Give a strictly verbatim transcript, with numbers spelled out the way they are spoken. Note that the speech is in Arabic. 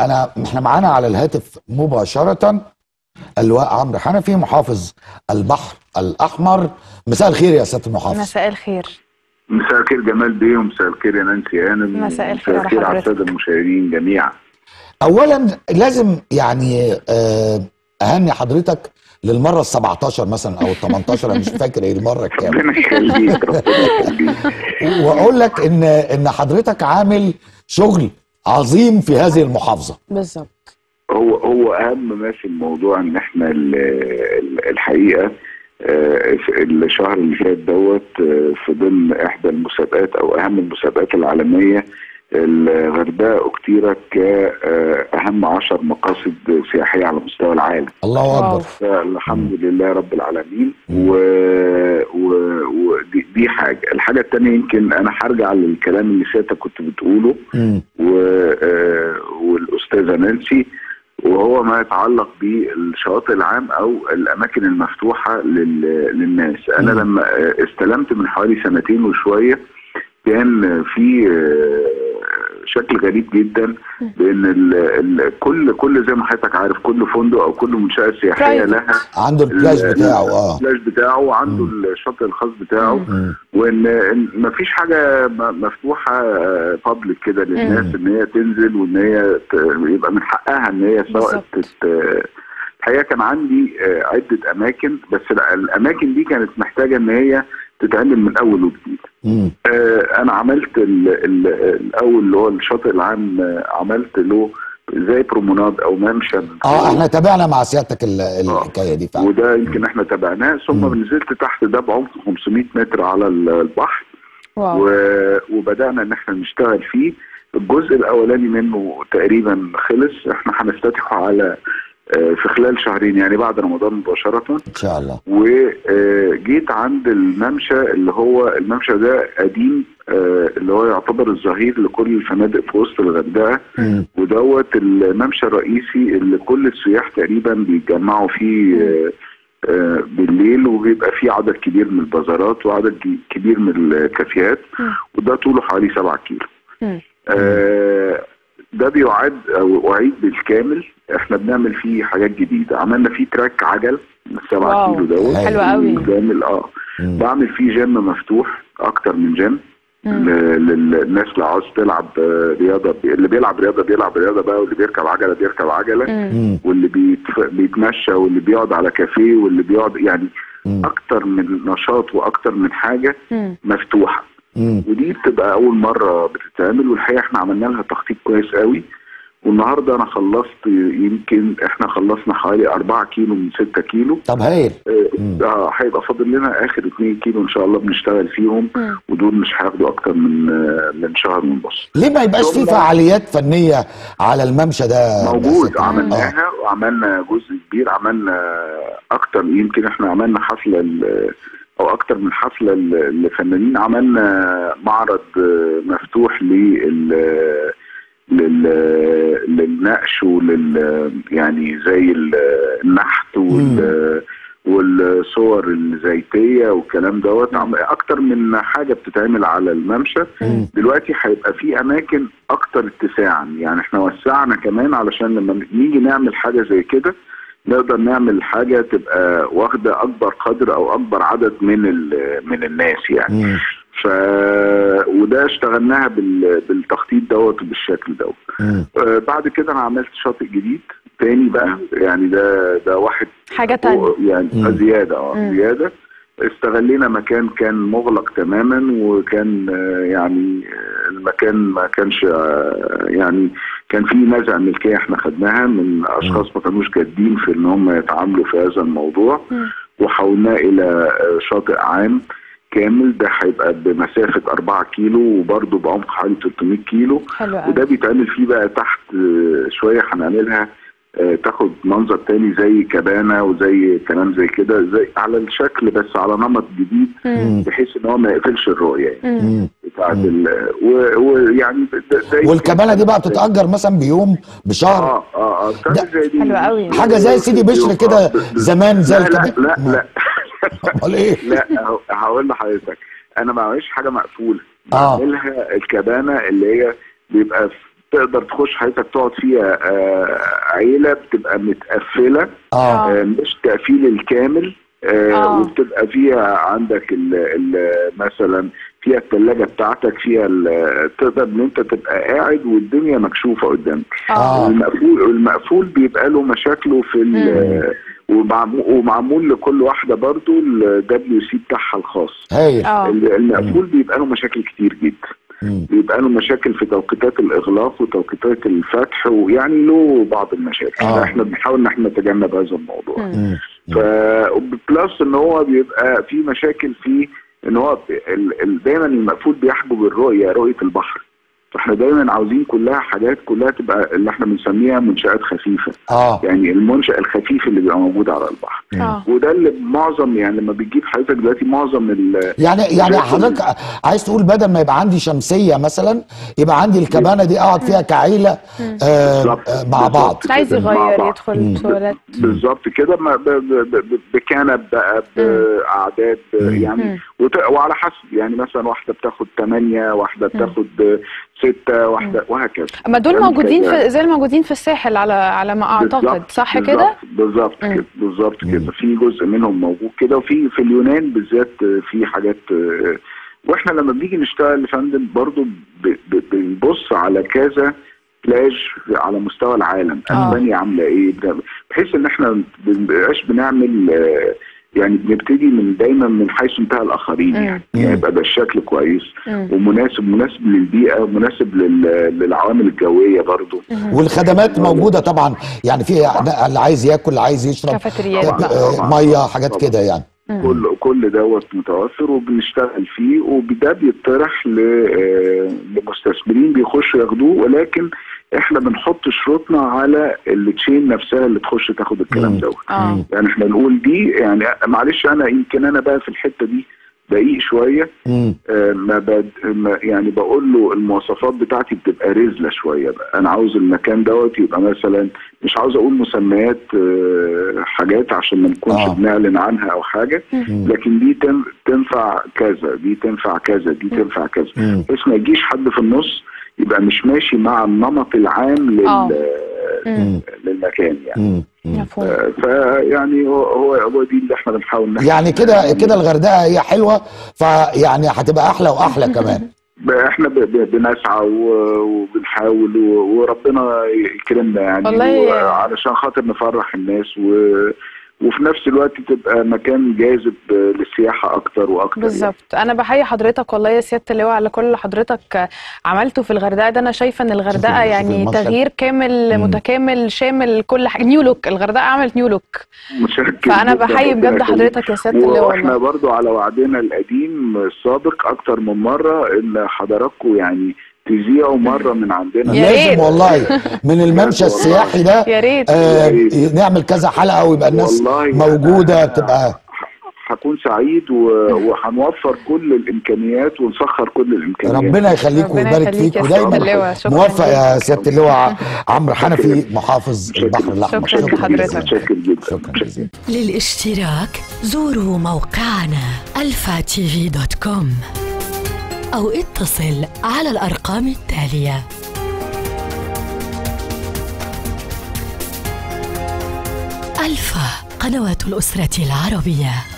انا احنا معانا على الهاتف مباشره اللواء عمرو حنفي محافظ البحر الاحمر. مساء الخير يا سياده المحافظ. مساء الخير. مساء الخير جمال بيه، ومساء الخير يا نانسي هانم، مساء الخير على الساده المشاهدين جميعا. اولا لازم يعني اهني حضرتك للمره السابعة عشرة مثلا او الثامنة عشرة، انا مش فاكر ايه المره الكام. ربنا يخليك ربنا يخليك. واقول لك ان ان حضرتك عامل شغل عظيم في هذه المحافظه. بالظبط. هو هو اهم ما في الموضوع ان احنا الحقيقه الشهر اللي فات دوت في ضمن احدى المسابقات او اهم المسابقات العالميه، الغردقه اختيرت كاهم عشر مقاصد سياحيه على مستوى العالم. الله اكبر. الحمد لله رب العالمين. ودي و... و... حاجه. الحاجه الثانيه يمكن انا هرجع للكلام اللي سيادتك كنت بتقوله و... والاستاذه نانسي، وهو ما يتعلق بالشواطئ العام او الاماكن المفتوحه لل... للناس. انا مم. لما استلمت من حوالي سنتين وشويه كان في شكل غريب جدا، بان ال ال كل كل زي ما حضرتك عارف كل فندق او كل منشاه سياحيه لها عنده البلاج بتاعه اه البلاج بتاعه وعنده الشاطئ الخاص بتاعه، مم. وان ما فيش حاجه مفتوحه بابليك كده للناس، مم. ان هي تنزل وان هي يبقى من حقها ان هي سواء. الحقيقه كان عندي عده اماكن، بس الاماكن دي كانت محتاجه ان هي تتعلم من اول وجديد. آه انا عملت ال ال الاول اللي هو الشاطئ العام، عملت له زي بروموناد او ممشى. اه احنا تابعنا مع سيادتك الحكايه دي فعلا، وده يمكن احنا تابعناه. ثم نزلت تحت ده بعمق خمسمائة متر على البحر، وبدانا ان احنا نشتغل فيه. الجزء الاولاني منه تقريبا خلص، احنا هنفتتحه على في خلال شهرين يعني بعد رمضان مباشرة إن شاء الله. وجيت عند الممشى اللي هو الممشى ده قديم، اللي هو يعتبر الظهير لكل الفنادق في وسط الغردقة، ودوت الممشى الرئيسي اللي كل السياح تقريبا بيتجمعوا فيه بالليل، وبيبقى فيه عدد كبير من البازارات وعدد كبير من الكافيهات، وده طوله حوالي سبعة كيلو. آه ده بيعد او اعيد بالكامل، احنا بنعمل فيه حاجات جديده. عملنا فيه تراك عجل سبعة كيلو دوت حلو قوي جامد. اه مم. بعمل فيه جيم مفتوح، اكتر من جيم للناس اللي عاوز تلعب رياضه. اللي بيلعب رياضه بيلعب رياضه بقى، واللي بيركب عجله بيركب عجله، مم. واللي بيتف... بيتمشى، واللي بيقعد على كافيه، واللي بيقعد يعني مم. اكتر من نشاط واكتر من حاجه مم. مفتوحه. مم. ودي بتبقى اول مره بتتعمل، والحقيقه احنا عملنا لها تخطيط كويس قوي. والنهارده انا خلصت، يمكن احنا خلصنا حوالي أربعة كيلو من ستة كيلو. طب هايل. اه هيبقى فاضل لنا اخر اتنين كيلو ان شاء الله بنشتغل فيهم، مم. ودول مش هياخدوا اكتر من من شهر ونص. ليه ما يبقاش في فعاليات فنيه على الممشى ده؟ موجود، عملناها وعملنا جزء كبير، عملنا اكتر، يمكن احنا عملنا حفله او اكتر من حفله للفنانين، عملنا معرض مفتوح لل للنقش ولل يعني زي النحت وال والصور الزيتيه والكلام دوت. اكتر من حاجه بتتعمل على الممشى. مم. دلوقتي هيبقى في اماكن اكتر اتساعا، يعني احنا وسعنا كمان علشان لما نيجي نعمل حاجه زي كده نقدر نعمل حاجه تبقى واخده اكبر قدر او اكبر عدد من من الناس يعني. مم. ف وده اشتغلناها بال... بالتخطيط دوت وبالشكل دوت. آه بعد كده انا عملت شاطئ جديد تاني بقى، يعني ده ده واحد حاجه تانية يعني. مم. زياده اه زياده. استغلينا مكان كان مغلق تماما، وكان يعني المكان ما كانش يعني كان في نزع ملكيه احنا خدناها من اشخاص ما كانوش جادين في ان هم يتعاملوا في هذا الموضوع، وحولناه الى شاطئ عام كامل. ده هيبقى بمسافه أربعة كيلو وبرده بعمق حوالي ثلاثمائة كيلو، وده بيتعمل فيه بقى تحت شويه هنعملها تاخد منظر تاني زي كبانه وزي كلام زي كده، زي على الشكل بس على نمط جديد، بحيث ان هو ما يقفلش الرؤيه يعني بتاعت ويعني والكبانه دي بقى بتتاجر مثلا بيوم بشهر. اه اه اه حلو قوي، حاجه زي سيدي بشر كده زمان زي الكبانه. لا لا امال ايه؟ لا هقول لحضرتك انا ما بعملش حاجه مقفوله، بعملها الكبانه اللي هي بيبقى تقدر تخش حضرتك تقعد فيها عيله بتبقى متقفله آه. مش تقفيل الكامل آه. وبتبقى فيها عندك ال ال مثلا فيها الثلاجه بتاعتك، فيها تقدر ان انت تبقى قاعد والدنيا مكشوفه قدامك. آه. المقفول المقفول بيبقى له مشاكله في ال ومعمول لكل واحده برضو الدبليو سي بتاعها الخاص. آه. المقفول بيبقى له مشاكل كتير جدا، بيبقى له مشاكل في توقيتات الاغلاق وتوقيتات الفتح، ويعني له بعض المشاكل. آه. احنا بنحاول ان احنا نتجنب هذا الموضوع. ف بلس ان هو بيبقى في مشاكل في ان هو دايما المقفول بيحجب الرؤيه، رؤيه البحر، فاحنا دايما عاوزين كلها حاجات كلها تبقى اللي احنا بنسميها منشآت خفيفه. آه. يعني المنشأ الخفيف اللي بيبقى موجود على البحر. آه. وده اللي معظم يعني لما بتجيب حضرتك دلوقتي معظم ال يعني يعني حضرتك عايز تقول بدل ما يبقى عندي شمسيه مثلا يبقى عندي الكبانه دي اقعد فيها كعيله آه مع بعض. عايز يغير يدخل تواليت بالظبط كده بكنب بقى باعداد يعني وعلى حسب يعني مثلا واحده بتاخد ثمانيه، واحده بتاخد ستة، واحدة وهكذا. ما دول موجودين في زي الموجودين في الساحل على على ما اعتقد، صح كده؟ بالظبط كده بالظبط كده في جزء منهم موجود كده، وفي في اليونان بالذات في حاجات. واحنا لما بنيجي نشتغل يا فندم برضه بنبص على كذا بلاج على مستوى العالم، اسبانيا عامله ايه، بحيث ان احنا ما بنبقاش بنعمل يعني بنبتدي من دايما من حيث انتهى الاخرين. يعني يبقى ده الشكل كويس مم. ومناسب مناسب للبيئه ومناسب للعوامل الجويه برضو. مم. والخدمات موجوده طبعا، يعني في اللي عايز ياكل اللي عايز يشرب ميه حاجات كده يعني مم. كل كل دوت متوفر وبنشتغل فيه، وده بيطرح لمستثمرين بيخشوا ياخدوه، ولكن احنا بنحط شروطنا على التشين نفسها اللي تخش تاخد الكلام دوت. يعني احنا نقول دي يعني معلش انا يمكن انا بقى في الحته دي دقيق شويه، آه ما بد يعني بقول له المواصفات بتاعتي بتبقى رزله شويه بقى. انا عاوز المكان دوت يبقى مثلا مش عاوز اقول مسميات آه حاجات عشان ما نكونش بنعلن عنها او حاجه، مم. لكن دي تنفع كذا، دي تنفع كذا، دي تنفع كذا، بحيث ما يجيش حد في النص يبقى مش ماشي مع النمط العام لل... للمكان يعني. فيعني هو هو دي اللي احنا بنحاول نحن يعني كده كده الغردقه هي حلوه، فيعني هتبقى احلى واحلى كمان. احنا بنسعى وبنحاول وربنا يكرمنا يعني علشان خاطر نفرح الناس، و وفي نفس الوقت تبقى مكان جاذب للسياحه اكتر واكتر. بالظبط يعني. انا بحيي حضرتك والله يا سياده اللواء على كل اللي حضرتك عملته في الغردقه ده. انا شايفه ان الغردقه يعني تغيير كامل متكامل شامل كل حاجه، نيو لوك. الغردقه عملت نيو لوك، فانا بحيي بجد حضرتك يا سياده اللواء. واحنا برضو على وعدنا القديم السابق اكتر من مره ان حضراتكم يعني تذيعوا مره من عندنا. لازم والله من الممشى السياحي ده يا ريت آه نعمل كذا حلقه ويبقى الناس موجوده تبقى. هكون سعيد وهنوفر كل الامكانيات ونسخر كل الامكانيات. ربنا يخليك ويبارك فيك ودايما موفق يا سياده اللواء عمرو حنفي محافظ البحر الاحمر. شكرا لحضرتك. شكرا جدا. شكرا جزيلا. للاشتراك زوروا موقعنا الفا تي في دوت كوم أو اتصل على الأرقام التالية. ألفا قنوات الأسرة العربية.